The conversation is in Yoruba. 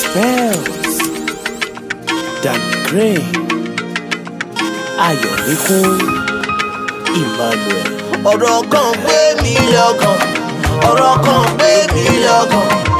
Spells Dan Gray, Ayọ̀níkún Emmanuel. Ọ̀rọ̀ kan gbé mi lọ́kàn, ọ̀rọ̀ kan gbé mi lọ́kàn.